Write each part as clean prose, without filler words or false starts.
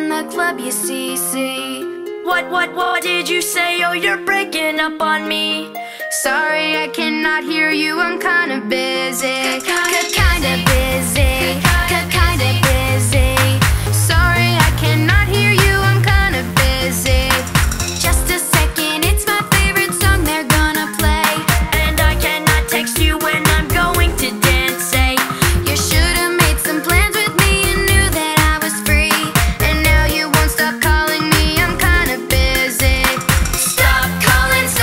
in the club, you see. What did you say? Oh, you're breaking up on me. Sorry, I cannot hear you, I'm kinda busy. Kinda busy. Kinda busy. Sorry, I cannot hear you, I'm kinda busy. Just a second, it's my favorite song they're gonna play. And I cannot text you when I'm going to dance. Say, you should've made some plans with me and knew that I was free. And now you won't stop calling me, I'm kinda busy. Stop calling,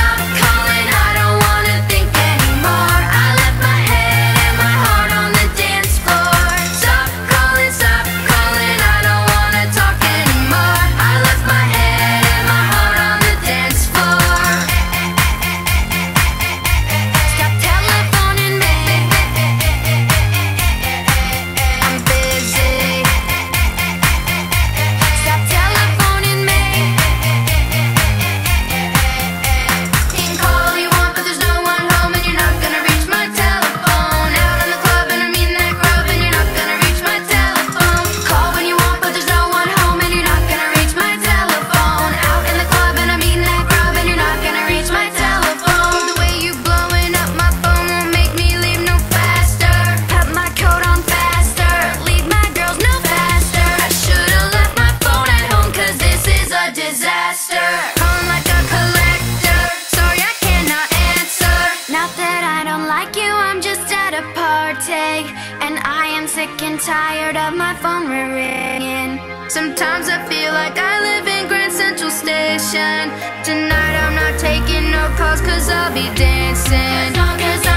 I don't wanna think anymore. I left my head and my heart on the dance floor. Stop calling, I don't wanna talk anymore. I left my head and my heart on the dance floor. Stop telephoning me, I'm busy. Stop telephoning me. You can call all you want, but there's no one home, and you're not gonna reach my telephone. Out in the club and I'm in that grove, and you're not gonna reach my telephone. Call when you want, but there's no one home, and you're not gonna reach my telephone. Out in the club and I'm in that grove, and you're not gonna reach my telephone. The way you blowing up my phone won't make me leave no faster. Put my coat on faster, leave my girls no faster. I should've left my phone at home, cause this is a disaster. Calling like a collector, sorry I cannot answer. Not that I don't like you, I'm just at a party. And I am sick and tired of my phone ringing. Sometimes I feel like I live in Grand Central Station. Tonight I'm not taking no calls, cause I'll be dancing.